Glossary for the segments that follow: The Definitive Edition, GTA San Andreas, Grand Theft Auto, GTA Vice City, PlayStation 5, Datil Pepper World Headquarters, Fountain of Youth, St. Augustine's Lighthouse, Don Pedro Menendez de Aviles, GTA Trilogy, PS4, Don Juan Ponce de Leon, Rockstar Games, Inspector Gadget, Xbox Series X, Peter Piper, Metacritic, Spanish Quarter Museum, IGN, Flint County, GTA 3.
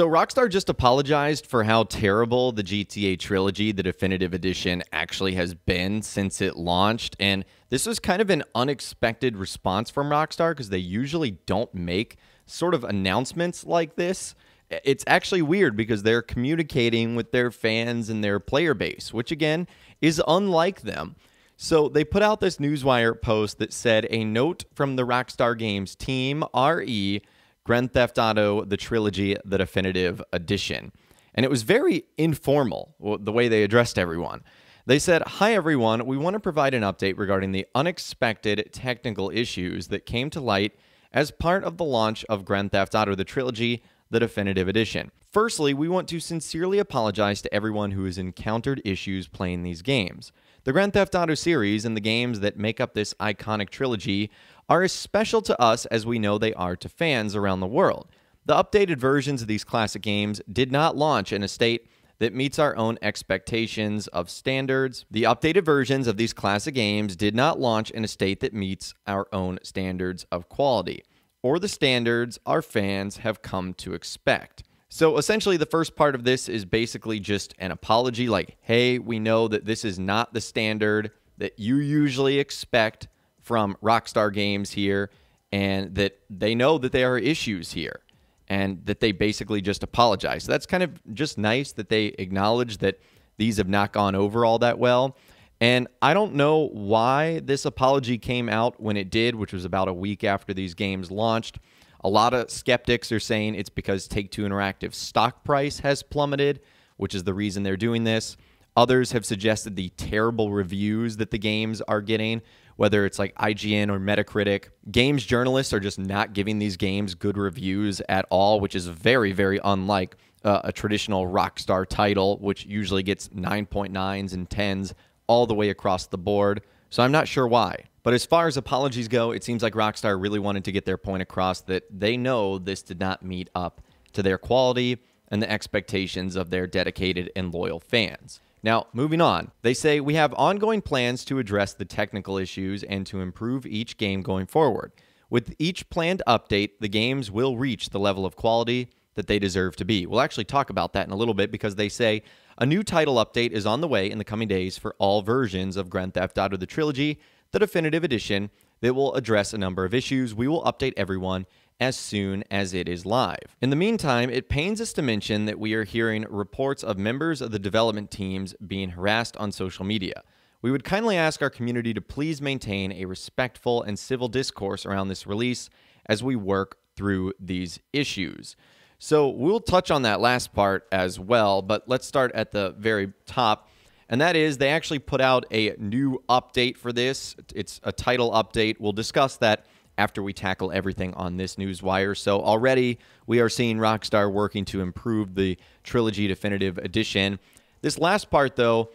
So Rockstar just apologized for how terrible the GTA Trilogy, the Definitive Edition, actually has been since it launched. And this was kind of an unexpected response from Rockstar because they usually don't make sort of announcements like this. It's actually weird because they're communicating with their fans and their player base, which again is unlike them. So they put out this Newswire post that said, "A note from the Rockstar Games team, RE, Grand Theft Auto, the Trilogy, the Definitive Edition." And it was very informal, the way they addressed everyone. They said, "Hi everyone, we want to provide an update regarding the unexpected technical issues that came to light as part of the launch of Grand Theft Auto, the Trilogy, the Definitive Edition. Firstly, we want to sincerely apologize to everyone who has encountered issues playing these games. The Grand Theft Auto series and the games that make up this iconic trilogy are as special to us as we know they are to fans around the world. The updated versions of these classic games did not launch in a state that meets our own expectations of standards. The updated versions of these classic games did not launch in a state that meets our own standards of quality, or the standards our fans have come to expect." So essentially the first part of this is basically just an apology, like, hey, we know that this is not the standard that you usually expect from Rockstar Games here, and that they know that there are issues here, and that they basically just apologize. So that's kind of just nice that they acknowledge that these have not gone over all that well. And I don't know why this apology came out when it did, which was about a week after these games launched. A lot of skeptics are saying it's because Take-Two Interactive's stock price has plummeted, which is the reason they're doing this. Others have suggested the terrible reviews that the games are getting, whether it's like IGN or Metacritic. Games journalists are just not giving these games good reviews at all, which is very, very unlike a traditional Rockstar title, which usually gets 9.9s and 10s all the way across the board. So I'm not sure why. But as far as apologies go, it seems like Rockstar really wanted to get their point across that they know this did not meet up to their quality and the expectations of their dedicated and loyal fans. Now, moving on, they say, "We have ongoing plans to address the technical issues and to improve each game going forward. With each planned update, the games will reach the level of quality that they deserve to be." We'll actually talk about that in a little bit because they say a new title update is on the way in the coming days for all versions of Grand Theft Auto, the Trilogy, the Definitive Edition, that will address a number of issues. We will update everyone as soon as it is live. In the meantime, it pains us to mention that we are hearing reports of members of the development teams being harassed on social media. We would kindly ask our community to please maintain a respectful and civil discourse around this release as we work through these issues. So we'll touch on that last part as well, but let's start at the very top. And that is, they actually put out a new update for this. It's a title update. We'll discuss that after we tackle everything on this Newswire. So already we are seeing Rockstar working to improve the Trilogy Definitive Edition. This last part, though,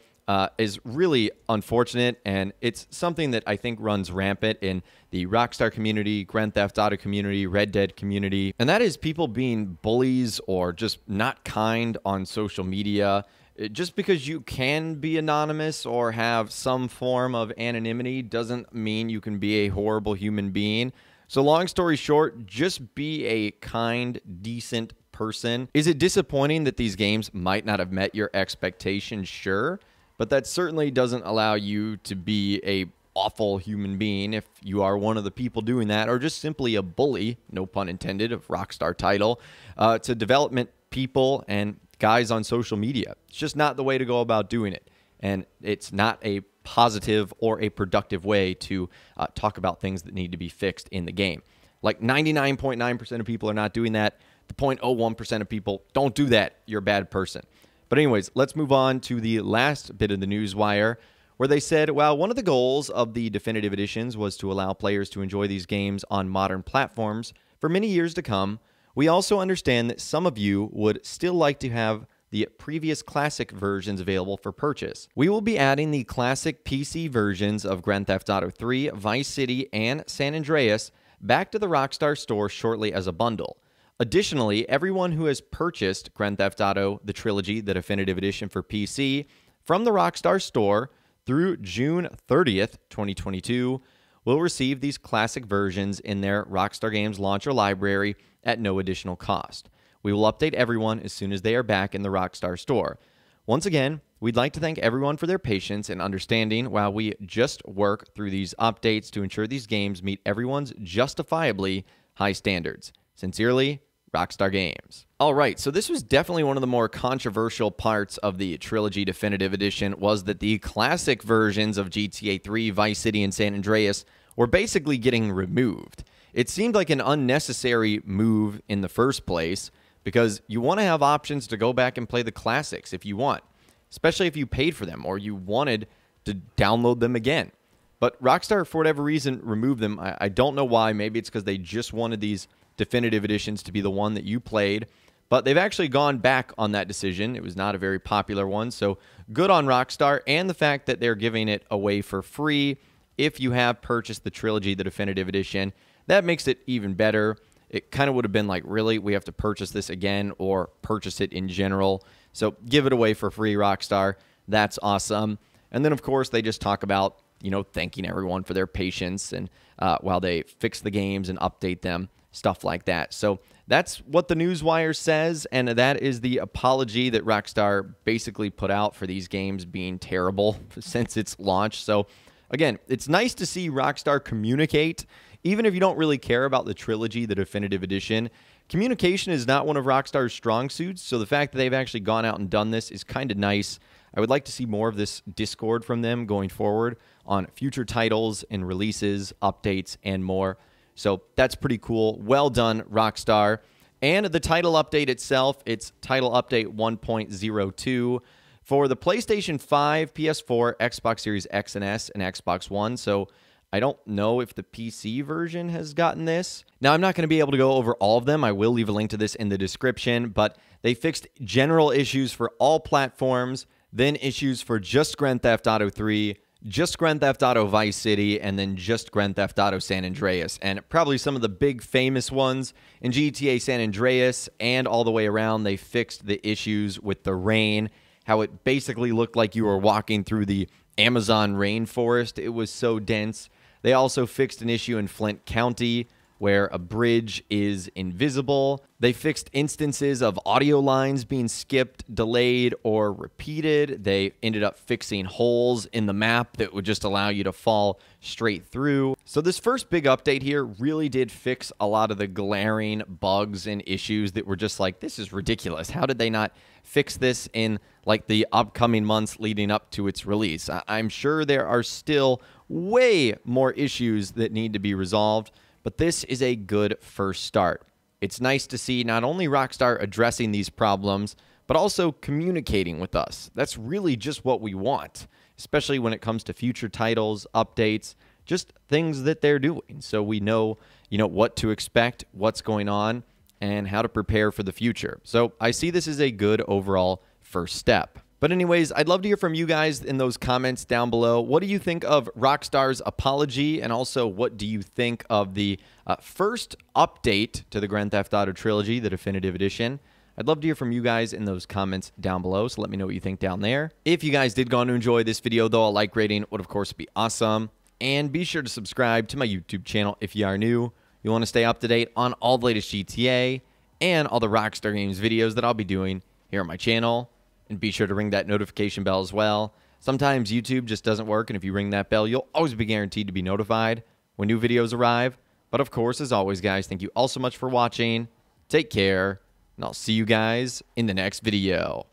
is really unfortunate, and it's something that I think runs rampant in the Rockstar community, Grand Theft Auto community, Red Dead community, and that is people being bullies or just not kind on social media. Just because you can be anonymous or have some form of anonymity doesn't mean you can be a horrible human being. So long story short, just be a kind, decent person. Is it disappointing that these games might not have met your expectations? Sure. But that certainly doesn't allow you to be an awful human being if you are one of the people doing that, or just simply a bully, no pun intended, of Rockstar title, to development people and guys on social media. It's just not the way to go about doing it. And it's not a positive or a productive way to talk about things that need to be fixed in the game. Like 99.9% of people are not doing that. The 0.01% of people don't do that. You're a bad person. But anyways, let's move on to the last bit of the Newswire, where they said, "Well, one of the goals of the Definitive Editions was to allow players to enjoy these games on modern platforms for many years to come. We also understand that some of you would still like to have the previous classic versions available for purchase. We will be adding the classic PC versions of Grand Theft Auto 3, Vice City, and San Andreas back to the Rockstar store shortly as a bundle. Additionally, everyone who has purchased Grand Theft Auto, the Trilogy, the Definitive Edition for PC from the Rockstar Store through June 30th, 2022, will receive these classic versions in their Rockstar Games launcher library at no additional cost. We will update everyone as soon as they are back in the Rockstar store. Once again, we'd like to thank everyone for their patience and understanding while we just work through these updates to ensure these games meet everyone's justifiably high standards. Sincerely, Rockstar Games. All right, so this was definitely one of the more controversial parts of the Trilogy Definitive Edition, was that the classic versions of GTA 3, Vice City, and San Andreas were basically getting removed. It seemed like an unnecessary move in the first place, because you want to have options to go back and play the classics if you want, especially if you paid for them or you wanted to download them again. But Rockstar, for whatever reason, removed them. I don't know why. Maybe it's because they just wanted these definitive editions to be the one that you played, but they've actually gone back on that decision. It was not a very popular one, so good on Rockstar, and the fact that they're giving it away for free if you have purchased the Trilogy, the Definitive Edition. That makes it even better. It kind of would have been like, really, we have to purchase this again or purchase it in general. So give it away for free, Rockstar. That's awesome. And then, of course, they just talk about, you know, thanking everyone for their patience and while they fix the games and update them, stuff like that. So that's what the Newswire says, and that is the apology that Rockstar basically put out for these games being terrible since its launch. So again, it's nice to see Rockstar communicate. Even if you don't really care about the Trilogy, the Definitive Edition, communication is not one of Rockstar's strong suits, so the fact that they've actually gone out and done this is kind of nice. I would like to see more of this discord from them going forward on future titles and releases, updates, and more. So that's pretty cool. Well done, Rockstar. And the title update itself, it's Title Update 1.02. for the PlayStation 5, PS4, Xbox Series X and S, and Xbox One. So I don't know if the PC version has gotten this. Now, I'm not going to be able to go over all of them. I will leave a link to this in the description, but they fixed general issues for all platforms, then issues for just Grand Theft Auto 3, just Grand Theft Auto Vice City, and then just Grand Theft Auto San Andreas. And probably some of the big famous ones in GTA San Andreas and all the way around, they fixed the issues with the rain, how it basically looked like you were walking through the Amazon rainforest. It was so dense. They also fixed an issue in Flint County where a bridge is invisible. They fixed instances of audio lines being skipped, delayed, or repeated. They ended up fixing holes in the map that would just allow you to fall straight through. So this first big update here really did fix a lot of the glaring bugs and issues that were just like, this is ridiculous. How did they not fix this in like the upcoming months leading up to its release? I'm sure there are still way more issues that need to be resolved, but this is a good first start. It's nice to see not only Rockstar addressing these problems, but also communicating with us. That's really just what we want, especially when it comes to future titles, updates, just things that they're doing. So we know, you know, what to expect, what's going on, and how to prepare for the future. So I see this as a good overall first step. But anyways, I'd love to hear from you guys in those comments down below. What do you think of Rockstar's apology? And also, what do you think of the first update to the Grand Theft Auto Trilogy, the Definitive Edition? I'd love to hear from you guys in those comments down below, so let me know what you think down there. If you guys did go on to enjoy this video, though, a like rating would, of course, be awesome. And be sure to subscribe to my YouTube channel if you are new. You want to stay up to date on all the latest GTA and all the Rockstar Games videos that I'll be doing here on my channel. And be sure to ring that notification bell as well. Sometimes YouTube just doesn't work, and if you ring that bell, you'll always be guaranteed to be notified when new videos arrive. But of course, as always, guys, thank you all so much for watching. Take care, and I'll see you guys in the next video.